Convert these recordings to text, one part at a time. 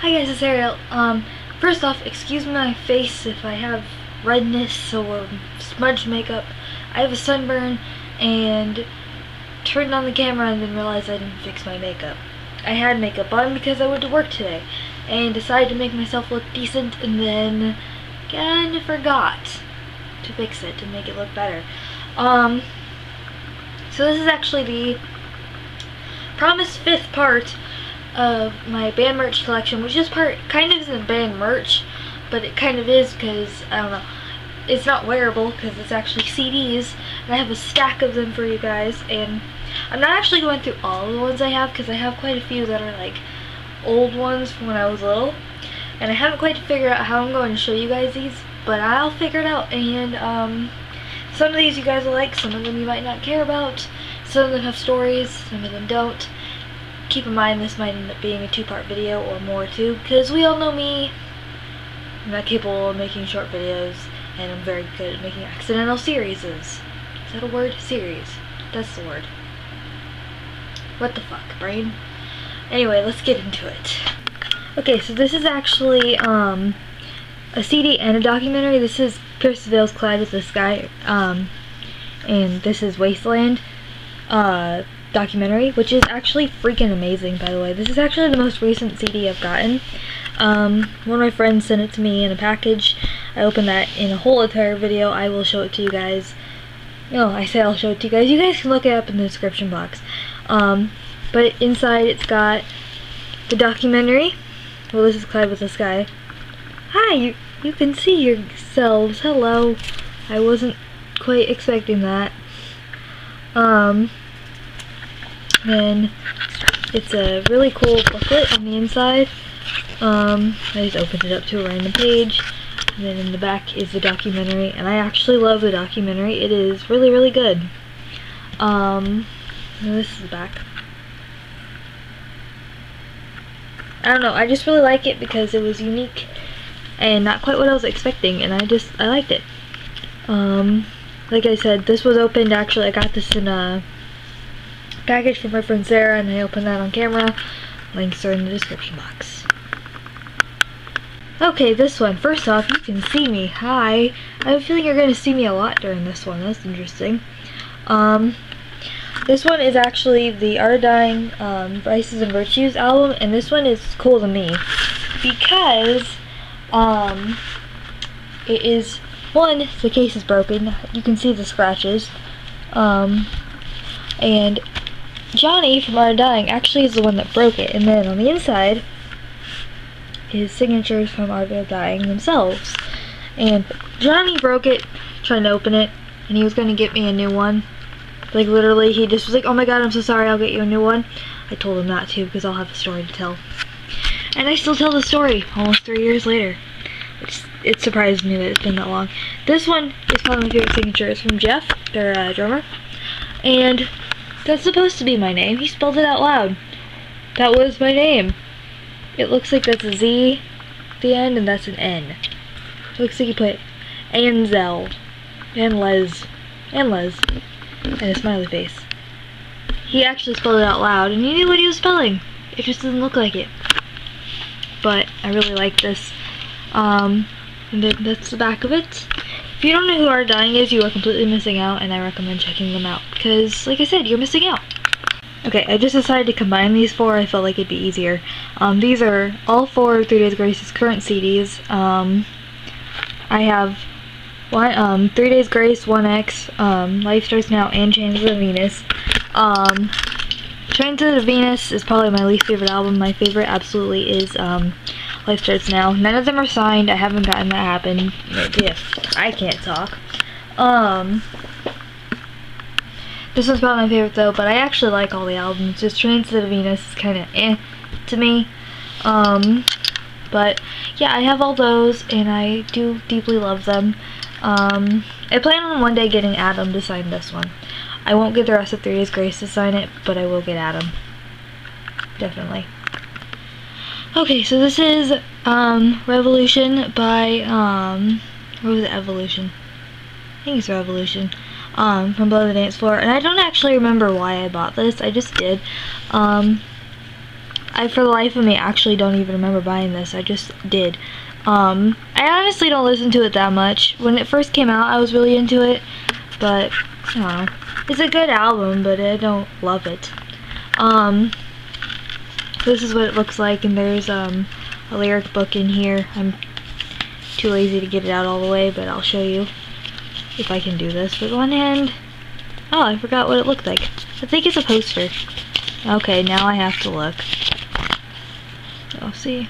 Hi guys, it's Ariel. First off, excuse my face if I have redness or smudged makeup. I have a sunburn and turned on the camera and then realized I didn't fix my makeup. I had makeup on because I went to work today and decided to make myself look decent and then kind of forgot to fix it to make it look better. So this is actually the promised fifth part of my band merch collection, which this part kind of isn't band merch, but it kind of is because, I don't know, it's not wearable because it's actually CDs, and I have a stack of them for you guys, and I'm not actually going through all the ones I have because I have quite a few that are like old ones from when I was little, and I haven't quite figured out how I'm going to show you guys these, but I'll figure it out, and some of these you guys will like, some of them you might not care about, some of them have stories, some of them don't. Keep in mind this might end up being a two-part video or more too, because we all know me. I'm not capable of making short videos, and I'm very good at making accidental series. Is that a word? Series. That's the word. What the fuck, brain? Anyway, let's get into it. Okay, so this is actually a CD and a documentary. This is Pierce the Veil's Collide with the Sky, and this is Wasteland. Documentary, which is actually freaking amazing, by the way. This is actually the most recent CD I've gotten. One of my friends sent it to me in a package. I opened that in a whole entire video. I will show it to you guys. No, I say I'll show it to you guys. You guys can look it up in the description box. But inside it's got the documentary. Well, this is Collide with the Sky. Hi, you can see yourselves. Hello. I wasn't quite expecting that. And it's a really cool booklet on the inside. I just opened it up to a random page, and then in the back is the documentary, and I actually love the documentary. It is really, really good. This is the back. I don't know, I just really like it because it was unique and not quite what I was expecting, and I liked it. Like I said, this was opened, actually I got this in a package from my friend Sarah, and I opened that on camera. Links are in the description box. Okay, this one. First off, you can see me. Hi. I have a feeling you're going to see me a lot during this one. That's interesting. This one is actually the Our Dying Vices and Virtues album, and this one is cool to me because it is, one, the case is broken. You can see the scratches. And Johnny from Our Dying actually is the one that broke it, and then on the inside is signatures from Our Dying themselves. And Johnny broke it trying to open it, and he was going to get me a new one. Like, literally, he just was like, oh my god, I'm so sorry, I'll get you a new one. I told him not to because I'll have a story to tell. And I still tell the story almost 3 years later. It surprised me that it's been that long. This one is probably my favorite signature. It's from Jeff, their drummer. And that's supposed to be my name. He spelled it out loud. That was my name. It looks like that's a Z at the end, and that's an N. It looks like he put Anzel and Les and a smiley face. He actually spelled it out loud, and you knew what he was spelling. It just doesn't look like it. But I really like this. And then that's the back of it. If you don't know who Our Dying is, you are completely missing out, and I recommend checking them out because, like I said, you're missing out. Okay, I just decided to combine these four. I felt like it'd be easier. These are all four of 3 Days Grace's current CDs. I have one, 3 Days Grace, One X, Life Starts Now, and Chains of Venus. Transit of Venus is probably my least favorite album. My favorite absolutely is Life Starts Now. None of them are signed. I haven't gotten that happen. Yeah, I can't talk. This one's probably my favorite though, but I actually like all the albums. Just Transit of Venus is kind of eh to me. But yeah, I have all those, and I do deeply love them. I plan on one day getting Adam to sign this one. I won't get the rest of 3 Days Grace to sign it, but I will get Adam. Definitely. Okay, so this is Revolution by what was it? Evolution. I think it's Revolution. From Blood on the Dance Floor, and I don't actually remember why I bought this. I just did. I for the life of me actually don't even remember buying this. I just did. I honestly don't listen to it that much. When it first came out, I was really into it, but I don't know. It's a good album, but I don't love it. This is what it looks like, and there's a lyric book in here. I'm too lazy to get it out all the way, but I'll show you if I can do this with one hand. Oh, I forgot what it looked like. I think it's a poster. Okay, now I have to look. Oh, see?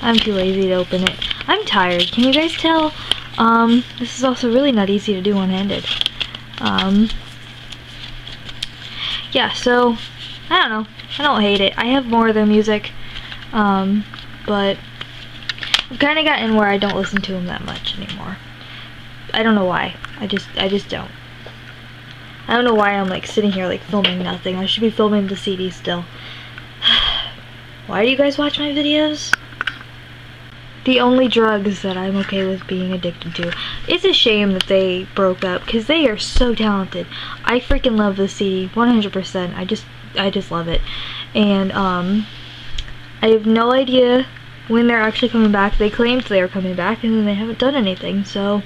I'm too lazy to open it. I'm tired. Can you guys tell? This is also really not easy to do one-handed. Yeah, so, I don't know. I don't hate it. I have more of their music, but I've kind of gotten where I don't listen to them that much anymore. I don't know why. I just don't. I don't know why I'm like sitting here like filming nothing. I should be filming the CD still. Why do you guys watch my videos? The only drugs that I'm okay with being addicted to. It's a shame that they broke up because they are so talented. I freaking love this CD 100%. I just love it, and I have no idea when they're actually coming back. They claimed they were coming back and then they haven't done anything, so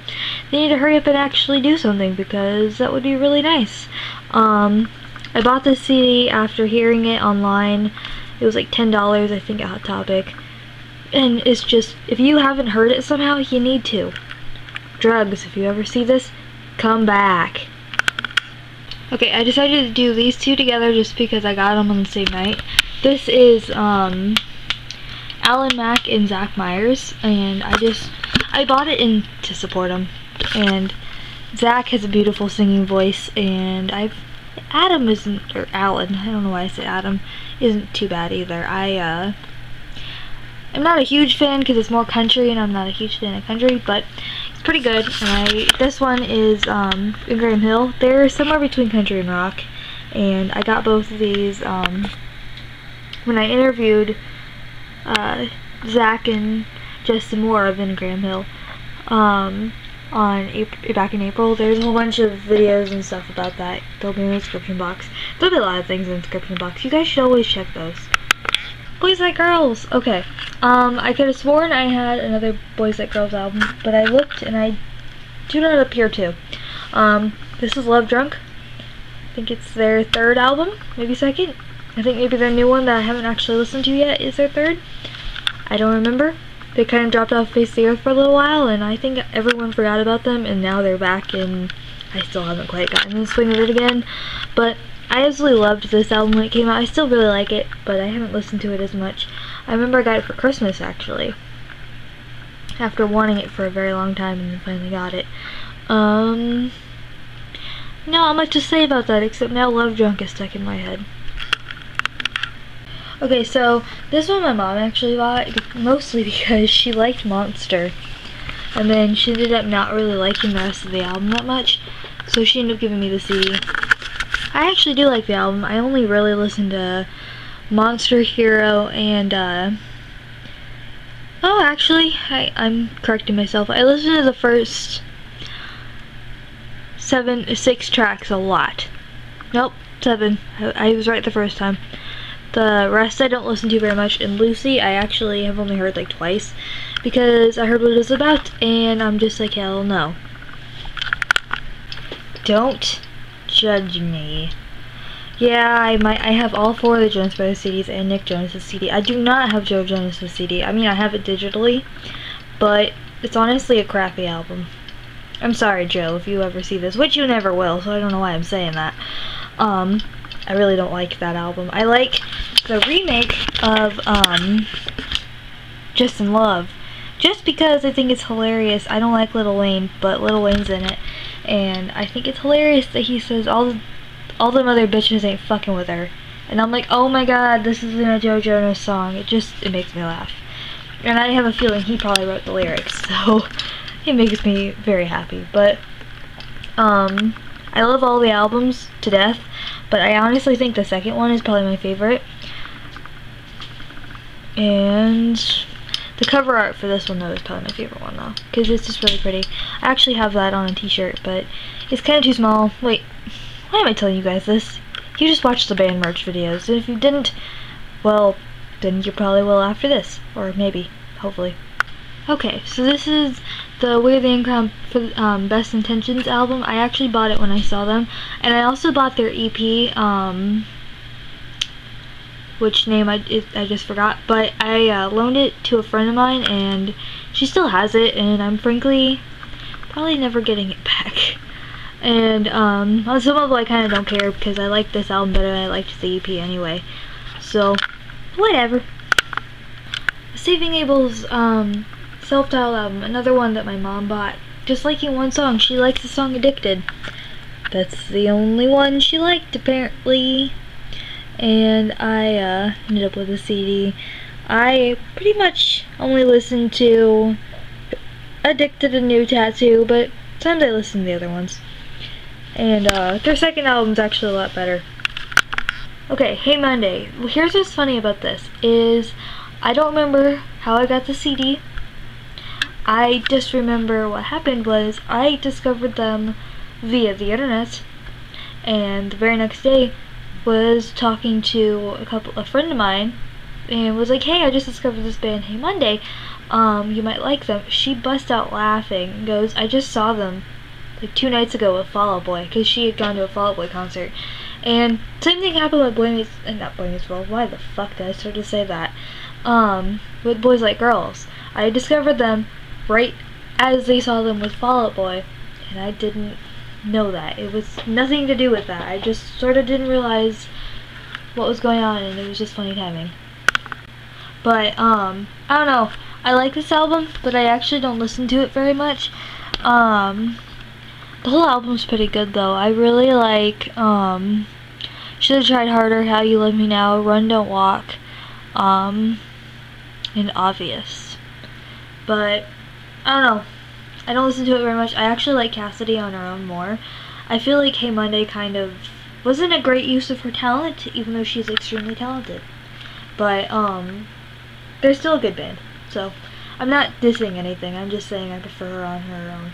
they need to hurry up and actually do something because that would be really nice. I bought this CD after hearing it online. It was like $10 I think at Hot Topic. And it's just, if you haven't heard it somehow, you need to. Drugs, if you ever see this, come back. Okay, I decided to do these two together just because I got them on the same night. This is Alan Mack and Zach Myers, and I bought it in to support them. And Zach has a beautiful singing voice, and Alan, I don't know why I say Adam, isn't too bad either. I'm not a huge fan because it's more country, and I'm not a huge fan of country, but it's pretty good. And this one is Ingram Hill. They're somewhere between country and rock, and I got both of these when I interviewed Zach and Justin Moore of Ingram Hill back in April. There's a whole bunch of videos and stuff about that. They'll be in the description box. There'll be a lot of things in the description box. You guys should always check those. Boys Like Girls. Okay, I could have sworn I had another Boys Like Girls album, but I looked and I do not appear to. This is Love Drunk. I think it's their third album, maybe second. I think maybe their new one that I haven't actually listened to yet is their third. I don't remember. They kind of dropped off face of the earth for a little while, and I think everyone forgot about them, and now they're back, and I still haven't quite gotten the swing of it again, but I absolutely loved this album when it came out. I still really like it, but I haven't listened to it as much. I remember I got it for Christmas, actually, after wanting it for a very long time, and then finally got it. Not much to say about that, except now Love Drunk is stuck in my head. Okay, so this one my mom actually bought, mostly because she liked Monster, and then she ended up not really liking the rest of the album that much, so she ended up giving me the CD. I actually do like the album. I only really listen to Monster, Hero, and, oh, actually, I'm correcting myself. I listen to the first six tracks a lot. Nope, seven. I was right the first time. The rest I don't listen to very much, and Lucy I actually have only heard like twice because I heard what it was about, and I'm just like, hell no. Don't judge me. Yeah, I have all four of the Jonas Brothers CDs and Nick Jonas' CD. I do not have Joe Jonas' CD. I mean, I have it digitally, but it's honestly a crappy album. I'm sorry, Joe, if you ever see this, which you never will, so I don't know why I'm saying that. I really don't like that album. I like the remake of Just in Love, just because I think it's hilarious. I don't like Lil Wayne, but Lil Wayne's in it, and I think it's hilarious that he says all them other bitches ain't fucking with her, and I'm like, oh my god, this isn't a Joe Jonas song. It makes me laugh, and I have a feeling he probably wrote the lyrics, so it makes me very happy. But I love all the albums to death, but I honestly think the second one is probably my favorite, and the cover art for this one, though, is probably my favorite one, though, because it's just really pretty. I actually have that on a t-shirt, but it's kind of too small. Wait, why am I telling you guys this? You just watched the band merch videos, and if you didn't, Well, then you probably will after this, or maybe, hopefully. Okay, so this is the Way of the Income for Best Intentions album. I actually bought it when I saw them, and I also bought their EP, which name I just forgot, but I loaned it to a friend of mine, and she still has it, and I'm frankly probably never getting it back. And on some level I kind of don't care, because I like this album better than I liked the EP anyway, so whatever. Saving Abel's self-titled album, another one that my mom bought. Just liking one song, she likes the song Addicted. That's the only one she liked, apparently. And I ended up with a CD. I pretty much only listened to Addicted and New Tattoo, but sometimes I listen to the other ones. And their second album's actually a lot better. Okay, Hey Monday. Well, here's what's funny about this, is I don't remember how I got the CD. I just remember what happened was I discovered them via the internet, and the very next day was talking to a friend of mine, and was like, hey, I just discovered this band Hey Monday, you might like them. She busts out laughing and goes, I just saw them like 2 nights ago with Fall Out Boy, because she had gone to a Fall Out Boy concert. And same thing happened with with Boys Like Girls. I discovered them right as they saw them with Fall Out Boy, and I didn't know that. It was nothing to do with that. I just sort of didn't realize what was going on, and it was just funny timing. But, I don't know. I like this album, but I actually don't listen to it very much. The whole album's pretty good, though. I really like, Should've Tried Harder, How You Love Me Now, Run Don't Walk, and Obvious. But I don't know, I don't listen to it very much. I actually like Cassidy on her own more. I feel like Hey Monday kind of wasn't a great use of her talent, even though she's extremely talented, but they're still a good band, so I'm not dissing anything. I'm just saying I prefer her on her own.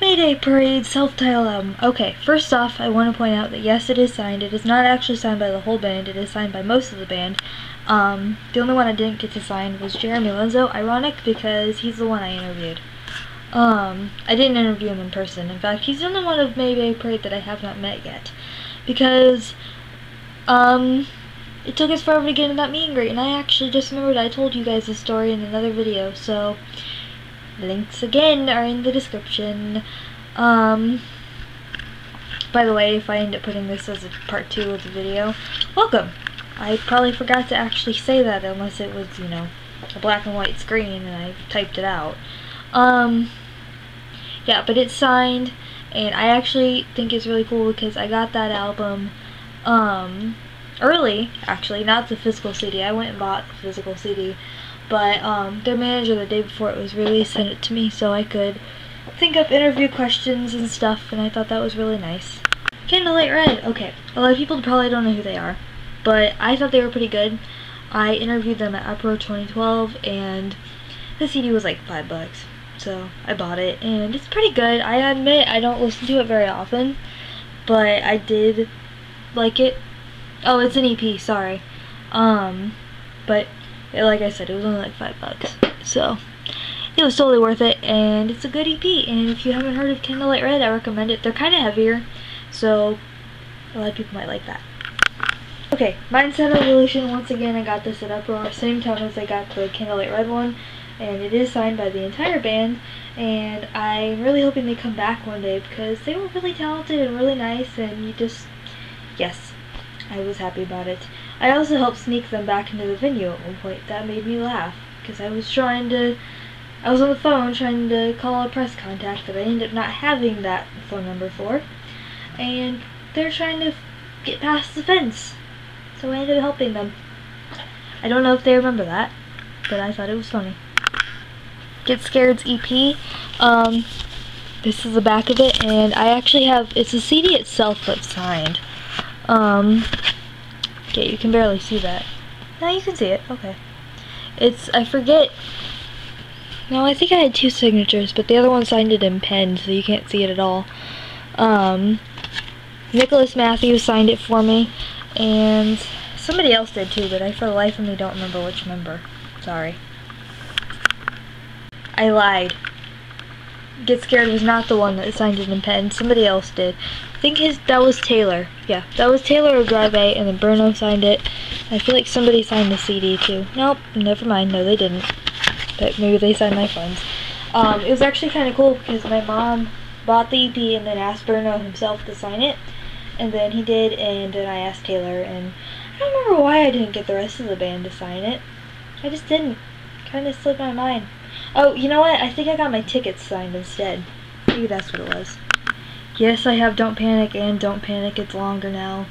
Mayday Parade self-titled album. Okay, first off, I want to point out that yes, it is signed. It is not actually signed by the whole band. It is signed by most of the band. The only one I didn't get to sign was Jeremy Lenzo. Ironic, because he's the one I interviewed. I didn't interview him in person. In fact, he's the only one of Mayday Parade that I have not met yet, because it took us forever to get in that meet and greet, and I actually just remembered I told you guys this story in another video, so links again are in the description. By the way, if I end up putting this as a part 2 of the video, welcome! I probably forgot to actually say that unless it was, you know, a black and white screen and I typed it out. Yeah, but it's signed, and I actually think it's really cool because I got that album early, actually, not the physical CD. I went and bought the physical CD. But their manager, the day before it was released, sent it to me so I could think up interview questions and stuff, and I thought that was really nice. Candlelight Red. Okay, a lot of people probably don't know who they are, but I thought they were pretty good. I interviewed them at Apro 2012, and the CD was like $5, so I bought it, and it's pretty good. I admit I don't listen to it very often, but I did like it. Oh, it's an EP, sorry. But like I said, it was only like $5, so it was totally worth it, and it's a good EP. And if you haven't heard of Candlelight Red, I recommend it. They're kind of heavier, so a lot of people might like that. Okay, mine's Evolution. Once again, I got this at Uproar, same time as I got the Candlelight Red one, and it is signed by the entire band, and I'm really hoping they come back one day because they were really talented and really nice, and you just, yes, I was happy about it. I also helped sneak them back into the venue at one point. That made me laugh, because I was on the phone trying to call a press contact that I ended up not having that phone number for, and they're trying to get past the fence, so I ended up helping them. I don't know if they remember that, but I thought it was funny. Get Scared's EP. This is the back of it, and I actually have, it's the CD itself that's signed. Okay, you can barely see that. No, you can see it. Okay. It's, I forget. No, I think I had 2 signatures, but the other one signed it in pen, so you can't see it at all. Nicholas Matthews signed it for me, and Somebody else did too, but I for the life of me don't remember which member. Sorry. I lied. Get Scared was not the one that signed it in pen. Somebody else did. I think that was Taylor. Yeah, that was Taylor or Drive A, and then Bruno signed it. I feel like somebody signed the CD too. Nope, never mind. No, they didn't. But maybe they signed my funds. It was actually kind of cool because my mom bought the EP and then asked Bruno himself to sign it. And then he did, and then I asked Taylor, and I don't remember why I didn't get the rest of the band to sign it. I just didn't. Kind of slipped my mind. Oh, you know what? I think I got my tickets signed instead. Maybe that's what it was. Yes, I have Don't Panic and Don't Panic! It's Longer now.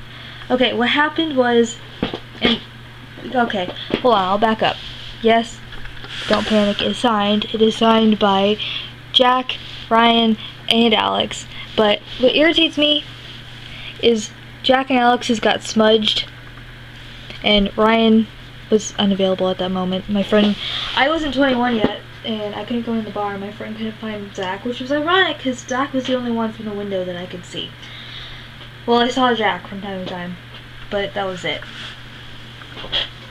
Okay, what happened was... okay, hold on, I'll back up. Yes, Don't Panic is signed. It is signed by Jack, Ryan, and Alex. But what irritates me is Jack and Alex has got smudged, and Ryan was unavailable at that moment. My friend... I wasn't 21 yet, and I couldn't go in the bar. My friend couldn't find Zach, which was ironic because Zach was the only one from the window that I could see. Well, I saw Jack from time to time, but that was it.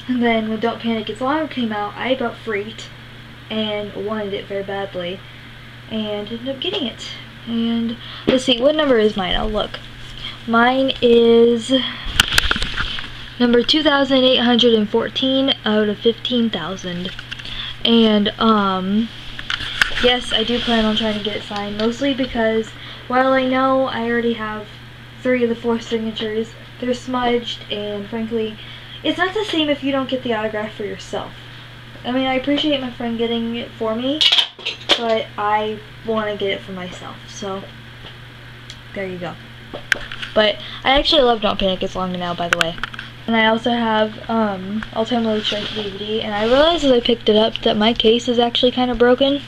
And then when Don't Panic! It's Longer came out, I about freaked and wanted it very badly and ended up getting it. And let's see, what number is mine? I'll look. Mine is number 2,814 out of 15,000. And, yes, I do plan on trying to get it signed, mostly because while I know I already have 3 of the 4 signatures, they're smudged, and frankly, it's not the same if you don't get the autograph for yourself. I mean, I appreciate my friend getting it for me, but I want to get it for myself, so there you go. But I actually love Don't Panic! It's Longer now, by the way. And I also have All Time Low Strike DVD, and I realized as I picked it up that my case is actually kind of broken.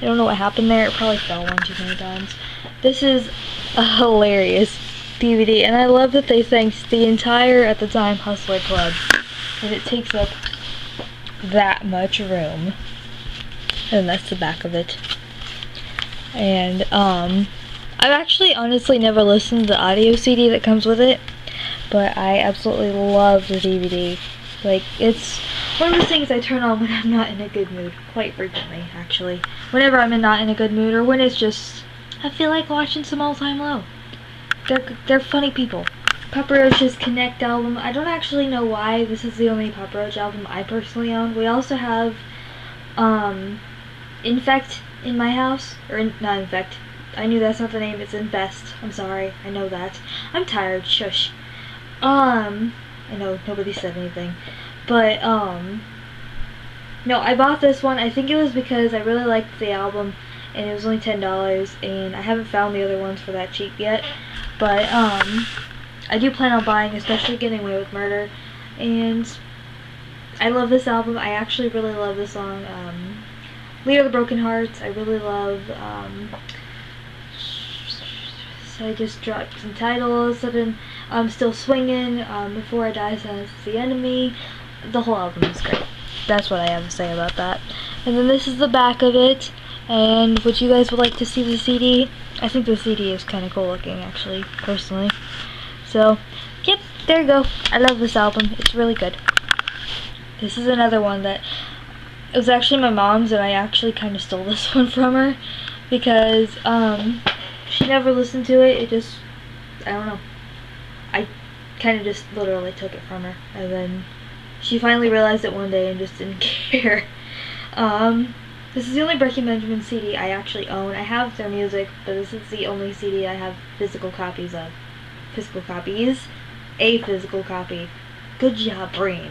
I don't know what happened there. It probably fell one too many times. This is a hilarious DVD, and I love that they sang the entire, at the time, Hustler Club, because it takes up that much room. And that's the back of it. And I've actually honestly never listened to the audio CD that comes with it. But I absolutely love the DVD. Like, it's one of those things I turn on when I'm not in a good mood. Quite frequently, actually. Whenever I'm not in a good mood, or when it's just... I feel like watching some All Time Low. They're funny people. Papa Roach's Connect album. I don't actually know why this is the only Papa Roach album I personally own. We also have... Infect in my house. Or, not Infect. I knew that's not the name. It's Infest. I'm sorry. I know that. I'm tired. Shush. I know nobody said anything, but, no, I bought this one, I think it was because I really liked the album, and it was only $10, and I haven't found the other ones for that cheap yet, but, I do plan on buying, especially Getting Away with Murder, and I love this album. I actually really love this song, Leader of the Broken Hearts. I really love, I just dropped some titles, and I'm Still Swinging, Before I Die, Silence is the Enemy. The whole album is great. That's what I have to say about that. And then this is the back of it, and would you guys would like to see the CD? I think the CD is kind of cool looking, actually, personally. So, yep, there you go. I love this album. It's really good. This is another one that, it was actually my mom's, and I actually kind of stole this one from her, because, she never listened to it. It just, I don't know. I kind of just literally took it from her. And then she finally realized it one day and just didn't care. This is the only Breaking Benjamin CD I actually own. I have their music, but this is the only CD I have physical copies of. Physical copies? A physical copy. Good job, brain.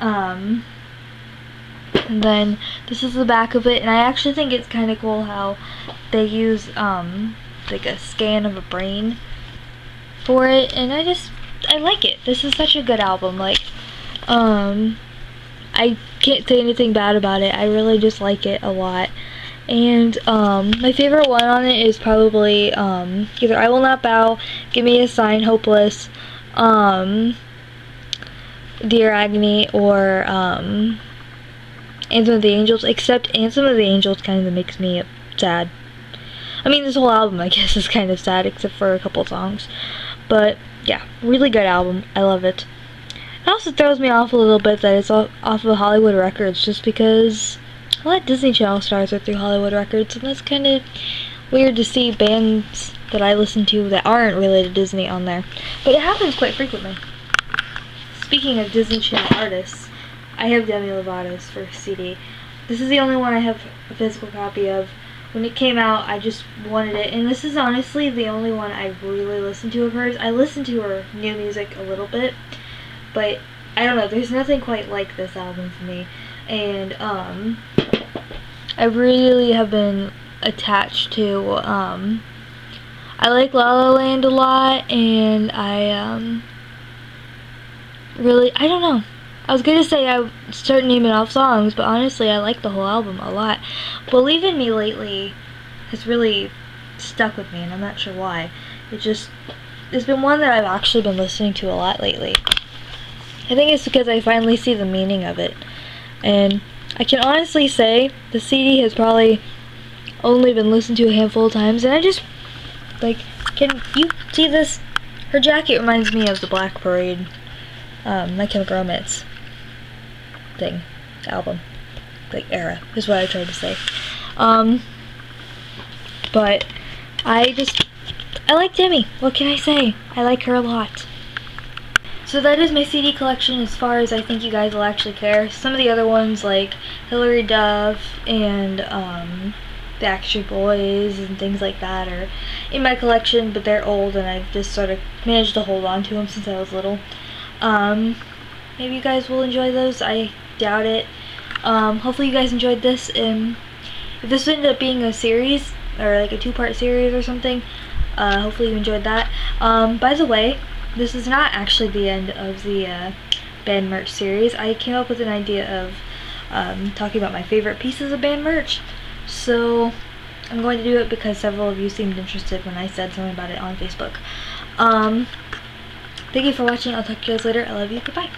And then this is the back of it. And I actually think it's kind of cool how they use, like a scan of a brain for it, and I like it. This is such a good album. Like, I can't say anything bad about it. I really just like it a lot. And my favorite one on it is probably either I Will Not Bow, Give Me a Sign, Hopeless, Dear Agony, or Anthem of the Angels, except Anthem of the Angels kind of makes me sad. I mean, this whole album, I guess, is kind of sad, except for a couple songs. But, yeah, really good album. I love it. It also throws me off a little bit that it's off of Hollywood Records, just because a lot of Disney Channel stars are through Hollywood Records, and that's kind of weird to see bands that I listen to that aren't related to Disney on there. But it happens quite frequently. Speaking of Disney Channel artists, I have Demi Lovato's first CD. This is the only one I have a physical copy of. When it came out, I just wanted it, and this is honestly the only one I really listened to of hers. I listened to her new music a little bit, but I don't know, there's nothing quite like this album for me. And I really have been attached to I like La La Land a lot, and I really, I don't know, I was gonna say I would start naming off songs, but honestly I like the whole album a lot. Believe in Me lately has really stuck with me, and I'm not sure why. It just, it's been one that I've actually been listening to a lot lately. I think it's because I finally see the meaning of it. And I can honestly say the CD has probably only been listened to a handful of times, and I just, like, can you see this? Her jacket reminds me of the Black Parade, My Chemical Romance thing, album, like, era, is what I tried to say. But I like Demi. What can I say? I like her a lot. So that is my CD collection as far as I think you guys will actually care. Some of the other ones, like Hilary Duff and Backstreet Boys and things like that, are in my collection, but they're old and I've just sort of managed to hold on to them since I was little. Maybe you guys will enjoy those. I doubt it. Hopefully you guys enjoyed this, and if this ended up being a series, or like a two-part series or something, hopefully you enjoyed that. By the way, this is not actually the end of the band merch series. I came up with an idea of talking about my favorite pieces of band merch. So I'm going to do it because several of you seemed interested when I said something about it on Facebook. Thank you for watching. I'll talk to you guys later. I love you. Goodbye.